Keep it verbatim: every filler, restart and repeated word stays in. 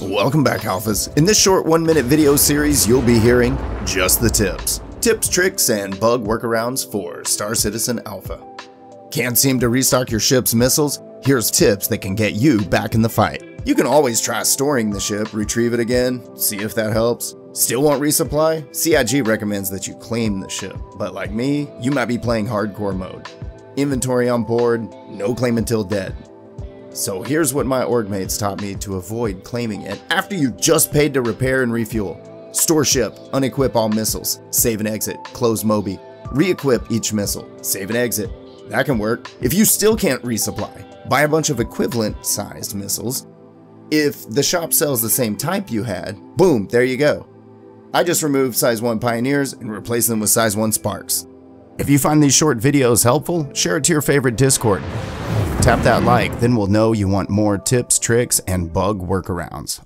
Welcome back, Alphas. In this short one minute video series, you'll be hearing just the tips. Tips, tricks, and bug workarounds for Star Citizen Alpha. Can't seem to restock your ship's missiles? Here's tips that can get you back in the fight. You can always try storing the ship, retrieve it again, see if that helps. Still want resupply? C I G recommends that you claim the ship, but like me, you might be playing hardcore mode. Inventory on board, no claim until dead. So here's what my org mates taught me to avoid claiming it after you just paid to repair and refuel. Store ship, unequip all missiles, save and exit, close Moby, re-equip each missile, save and exit. That can work. If you still can't resupply, buy a bunch of equivalent sized missiles. If the shop sells the same type you had, boom, there you go. I just removed size one Pioneers and replaced them with size one Sparks. If you find these short videos helpful, share it to your favorite Discord. Tap that like, then we'll know you want more tips, tricks, and bug workarounds.